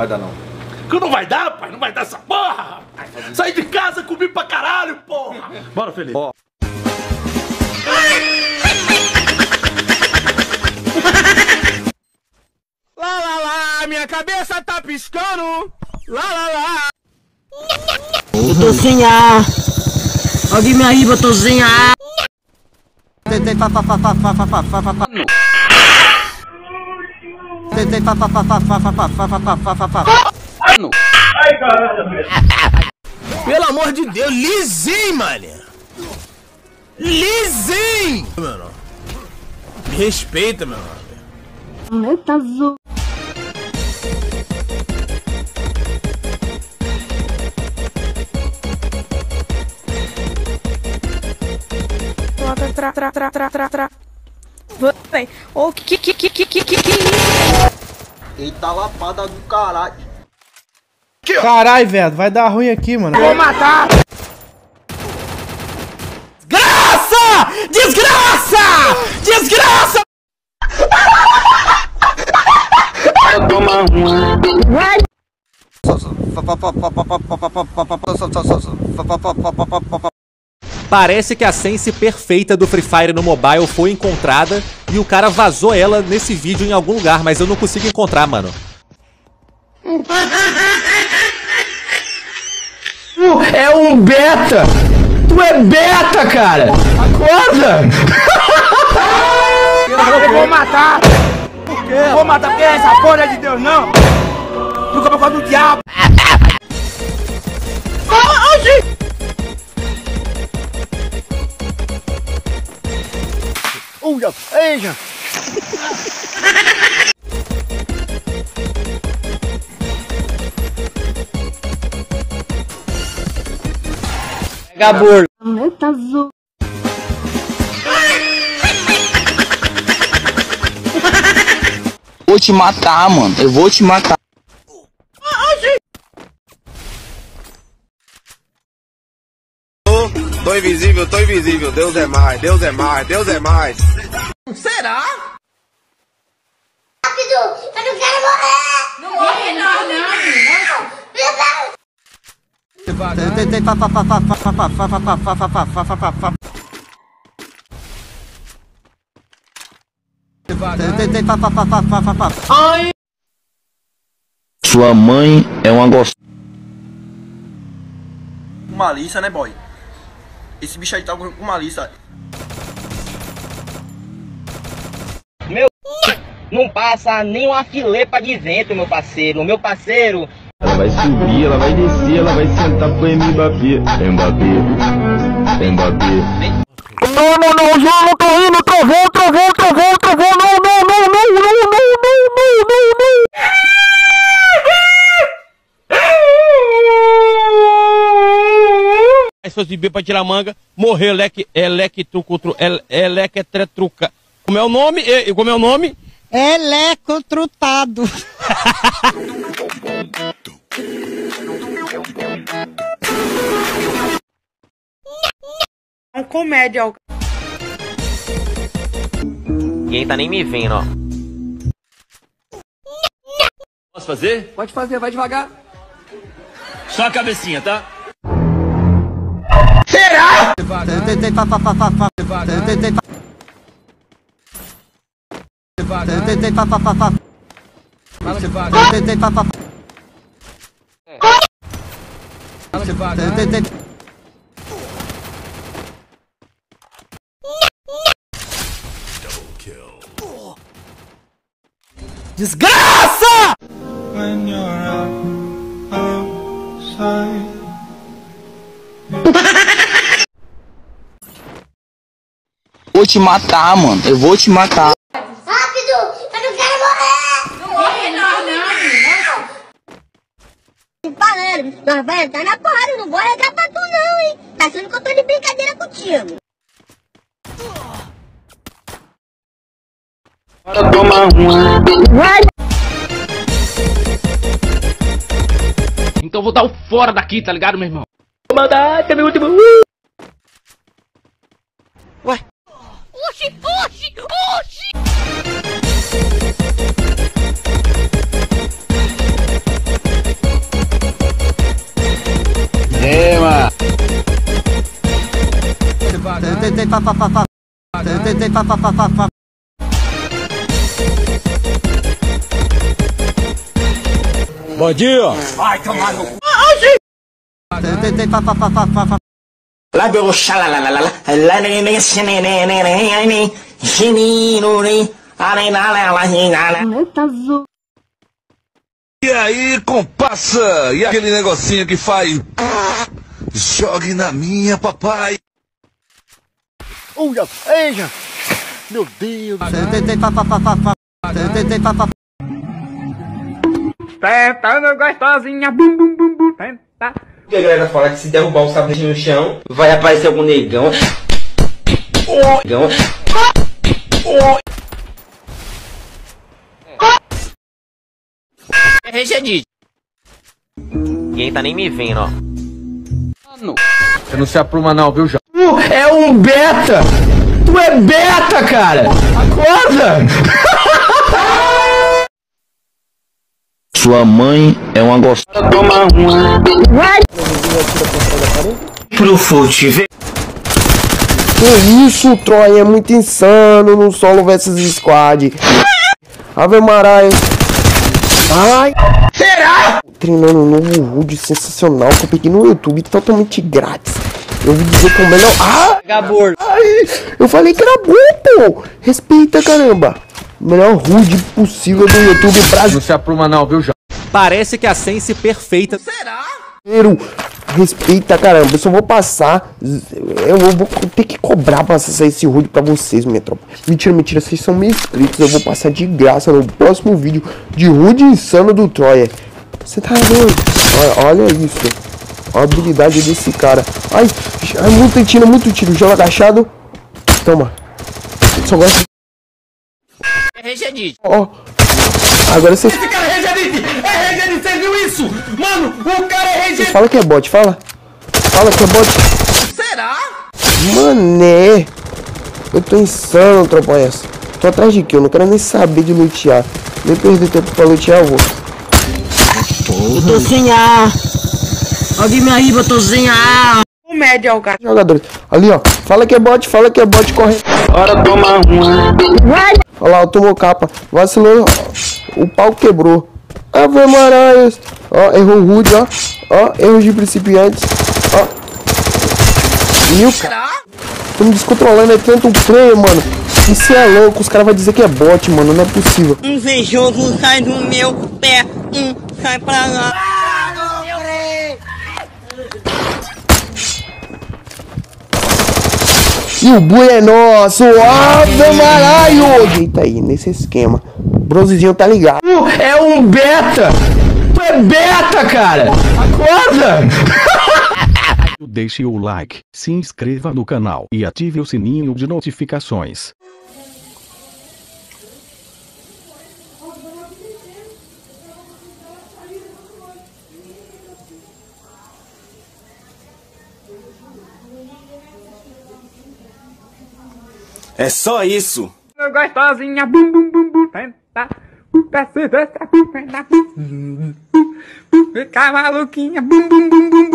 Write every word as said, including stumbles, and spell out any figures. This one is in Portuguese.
vai dar não. Que não vai dar, pai? Não vai dar essa porra, rapaz. Saí de casa, comi pra caralho, porra. Bora, Felipe. Ó. Lá, lá, lá, minha cabeça tá piscando. Lá, lá, lá. Botozinha. Alguém me aí, botozinha. Tentei fa fa fa fa fa fa fa fa fa fa. Tentei fa fa fa fa fa fa fa fa fa fa fa. Ai, caralho. Pelo amor de Deus, lisinho, mano. Lisinho, mano. Respeita, meu nome. Tá azul. Tra tra tra tra tra tra. Vem. O que que que que que que que? Eita lapada do caralho. Carai, velho, vai dar ruim aqui, mano. Vou matar! Desgraça! Desgraça! Desgraça! Parece que a sense perfeita do Free Fire no mobile foi encontrada e o cara vazou ela nesse vídeo em algum lugar, mas eu não consigo encontrar, mano. É um beta! Tu é beta, cara! Acorda! Eu vou matar! Por quê? Eu vou matar porque essa porra é de Deus, não! Tu acabou com o diabo! Uia! Eija! Gabor. Vou te matar, mano. Eu vou te matar. Tô, tô invisível, tô invisível. Deus é mais, Deus é mais, Deus é mais. Será? Rápido, eu não quero morrer. Não morre, não, não, não. Tentei fa fa fa fa fa fa fa fa fa fa fa fa fa. Tentei fa fa fa fa fa fa fa. Ai! Sua mãe é uma gostosa. Malícia, né, boy? Esse bicho aí tá com malícia. Meu não passa nem uma filepa de vento, meu parceiro. Meu parceiro. Ela vai subir, ela vai descer, ela vai sentar pro Mbappé. Mbappé, Mbappé. Não, não, não, João, não tô rindo, trovou, trovou, trovou, trovou, não, não, não, não, não, não, não, não, não, não. Aí se fosse beber pra tirar manga, morreu, leque, electro, electretruca. Como é o nome? Como é o nome? Elecotrutado. É um comédia, ó. Ninguém tá nem me vendo, ó. Posso fazer? Pode fazer, vai devagar. Só a cabecinha, tá? Será? Tentei fa fa fa fa fa. Tentei fa fa fa fa. Tentei fa fa fa. Desgraça! Vou te matar, mano. Eu vou te matar. Nós vai entrar na porrada, não vou entrar pra tu não, hein? Tá achando que eu tô de brincadeira contigo. Bora tomar uma. Então vou dar o fora daqui, tá ligado, meu irmão? Vou mandar até meu último. Ué? Oxi, oxi, oxi! fa fa fa fa. Tentei fa fa fa fa fa. Bom dia. Vai tomar no cu. Tentei fa fa fa fa fa. Lá pelo xalá lá lá lá lá. Lá nem nem nem nem nem nem nem. Genino nem. Arena lá lá lá lá. E aí, compassa? E aquele negocinho que faz? Jogue na minha, papai. Olha, eia! Meu Deus! Tentei papapapapá. Tentei papapá. Tentando gostosinha. Bum bum bum bum. Tenta. E a galera fala que se derrubar o sabonete no chão, vai aparecer algum negão. Oh, negão. Oh. Regedid. Ninguém tá nem me vendo, ó. Mano. Você não se apruma não, viu, já? Tu é um beta! Tu é beta, cara! Acorda! Sua mãe é uma gostosa. Toma uma. Pro fute. Que isso, Troia? É muito insano no solo versus squad. Ave Maria, hein? Ai! Será? Treinando um novo rude sensacional que eu peguei no YouTube totalmente grátis. Eu ouvi dizer que é o melhor. Ah! Gabor! Ai, eu falei que era bom, pô! Respeita, caramba! Melhor rude possível do YouTube Brasil. Não se apruma não, viu, já? Parece que a sense perfeita. Será? Respeita, caramba! Eu só vou passar. Eu vou ter que cobrar pra acessar esse rude pra vocês, minha tropa. Mentira, mentira, vocês são meus inscritos. Eu vou passar de graça no próximo vídeo de rude insano do Troia. Você tá doido? Olha, olha isso. A habilidade desse cara. Ai, é muito tiro, muito tiro. Joga agachado. Toma. Eu só gosto. É regedid. Ó. Agora vocês. Esse cara é regedid! É regedid, você viu isso? Mano, o cara é regedid! Fala que é bot, fala. Fala que é bot. Será? Mané. Eu tô insano, tropa essa. Tô atrás de que eu não quero nem saber de lutear. Nem perder tempo pra lutear, eu vou. Eu tô sem ar. Alguém me arriba, eu tô sem ar. O médio é o cara. Jogadores. Ali, ó. Fala que é bot, fala que é bot, corre. Ora, toma uma. Olha lá, tomou capa. Vacilou. O pau quebrou. Ave Maria. Ó, errou rude, ó. Ó, erros de principiantes. Ó. E o cara. Tô me descontrolando, é tanto um player, mano. Isso é louco. Os caras vão dizer que é bot, mano. Não é possível. Um feijão sai do meu pé. Um. Sai pra lá. Ah, meu rei. E o boi é nosso. Ave Maria. Ajeita aí, nesse esquema. Bronzezinho tá ligado. Tu é um beta. Tu é beta, cara. Acorda. Deixe o like, se inscreva no canal e ative o sininho de notificações. É só isso. Eu gostosinha, bum bum bum bum, tenta, puta se dessa, puta na puta, fica maluquinha, bum bum bum bum.